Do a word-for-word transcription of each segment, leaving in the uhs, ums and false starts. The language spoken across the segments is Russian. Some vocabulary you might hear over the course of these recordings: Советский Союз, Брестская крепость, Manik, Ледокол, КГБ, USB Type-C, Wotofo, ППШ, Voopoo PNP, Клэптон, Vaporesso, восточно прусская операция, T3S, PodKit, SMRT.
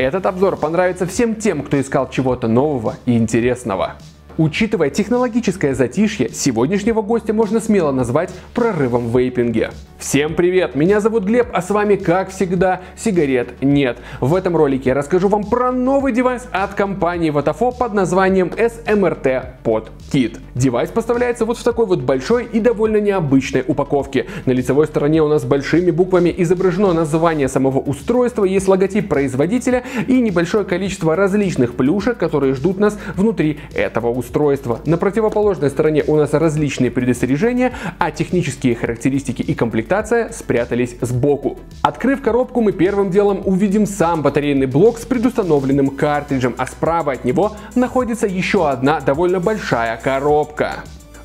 Этот обзор понравится всем тем, кто искал чего-то нового и интересного. Учитывая технологическое затишье, сегодняшнего гостя можно смело назвать прорывом в вейпинге. Всем привет, меня зовут Глеб, а с вами, как всегда, сигарет нет. В этом ролике я расскажу вам про новый девайс от компании Wotofo под названием эс эм эр ти PodKit. Девайс поставляется вот в такой вот большой и довольно необычной упаковке. На лицевой стороне у нас большими буквами изображено название самого устройства, есть логотип производителя и небольшое количество различных плюшек, которые ждут нас внутри этого устройства. Устройства. На противоположной стороне у нас различные предостережения, а технические характеристики и комплектация спрятались сбоку. Открыв коробку, мы первым делом увидим сам батарейный блок с предустановленным картриджем, а справа от него находится еще одна довольно большая коробка.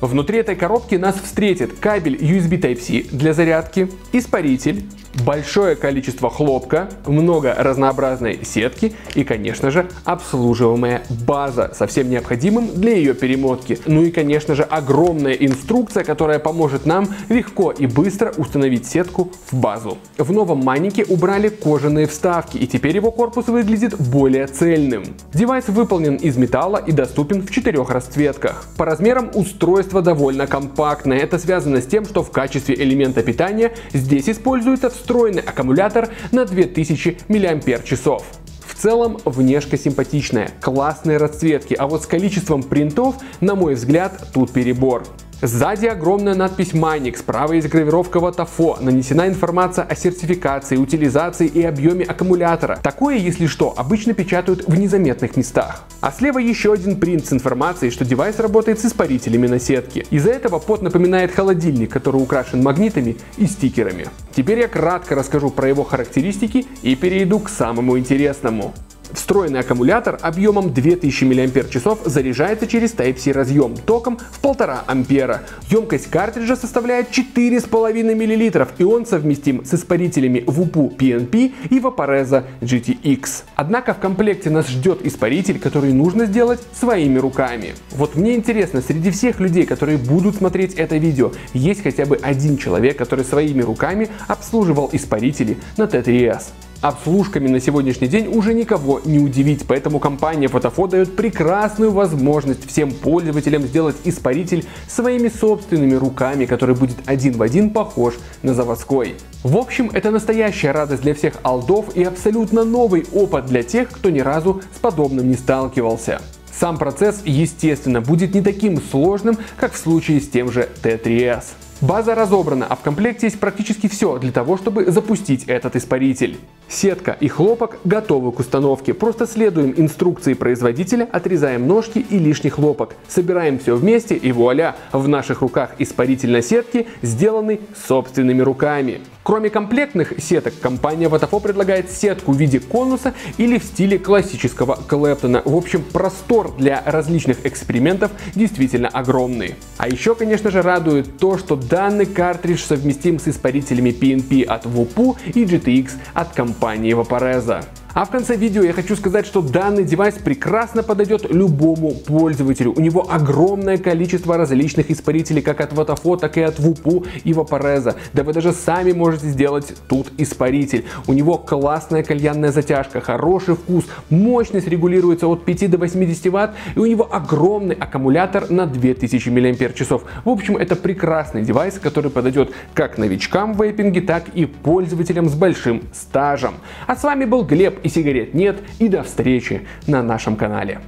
Внутри этой коробки нас встретит кабель ю эс би Type-C для зарядки, испаритель, большое количество хлопка, много разнообразной сетки и, конечно же, обслуживаемая база со всем необходимым для ее перемотки. Ну и, конечно же, огромная инструкция, которая поможет нам легко и быстро установить сетку в базу. В новом Манике убрали кожаные вставки, и теперь его корпус выглядит более цельным. Девайс выполнен из металла и доступен в четырех расцветках. По размерам устройство довольно компактное. Это связано с тем, что в качестве элемента питания здесь используется встроенный встроенный аккумулятор на две тысячи миллиампер-часов. В целом внешка симпатичная, классные расцветки, а вот с количеством принтов, на мой взгляд, тут перебор. Сзади огромная надпись Manik, справа есть гравировка Wotofo, нанесена информация о сертификации, утилизации и объеме аккумулятора. Такое, если что, обычно печатают в незаметных местах. А слева еще один принт с информацией, что девайс работает с испарителями на сетке. Из-за этого под напоминает холодильник, который украшен магнитами и стикерами. Теперь я кратко расскажу про его характеристики и перейду к самому интересному. Встроенный аккумулятор объемом две тысячи миллиампер-часов заряжается через Type-C разъем током в полтора ампера. Емкость картриджа составляет четыре с половиной миллилитра, и он совместим с испарителями Voopoo пи эн пи и Vaporesso джи ти икс. Однако в комплекте нас ждет испаритель, который нужно сделать своими руками. Вот мне интересно, среди всех людей, которые будут смотреть это видео, есть хотя бы один человек, который своими руками обслуживал испарители на ти три эс. Обслужками на сегодняшний день уже никого не удивить, поэтому компания Wotofo дает прекрасную возможность всем пользователям сделать испаритель своими собственными руками, который будет один в один похож на заводской. В общем, это настоящая радость для всех олдов и абсолютно новый опыт для тех, кто ни разу с подобным не сталкивался. Сам процесс, естественно, будет не таким сложным, как в случае с тем же ти три эс. База разобрана, а в комплекте есть практически все для того, чтобы запустить этот испаритель. Сетка и хлопок готовы к установке. Просто следуем инструкции производителя, отрезаем ножки и лишний хлопок. Собираем все вместе и вуаля, в наших руках испаритель на сетке, сделанный собственными руками. Кроме комплектных сеток, компания Wotofo предлагает сетку в виде конуса или в стиле классического Клэптона. В общем, простор для различных экспериментов действительно огромный. А еще, конечно же, радует то, что данный картридж совместим с испарителями пи эн пи от Voopoo и джи ти икс от компании Vaporesso. А в конце видео я хочу сказать, что данный девайс прекрасно подойдет любому пользователю. У него огромное количество различных испарителей, как от Wotofo, так и от Voopoo и Vaporesso. Да вы даже сами можете сделать тут испаритель. У него классная кальянная затяжка, хороший вкус, мощность регулируется от пяти до восьмидесяти ватт, и у него огромный аккумулятор на две тысячи миллиампер-часов. В общем, это прекрасный девайс, который подойдет как новичкам в вейпинге, так и пользователям с большим стажем. А с вами был Глеб. И сигарет нет, и до встречи на нашем канале.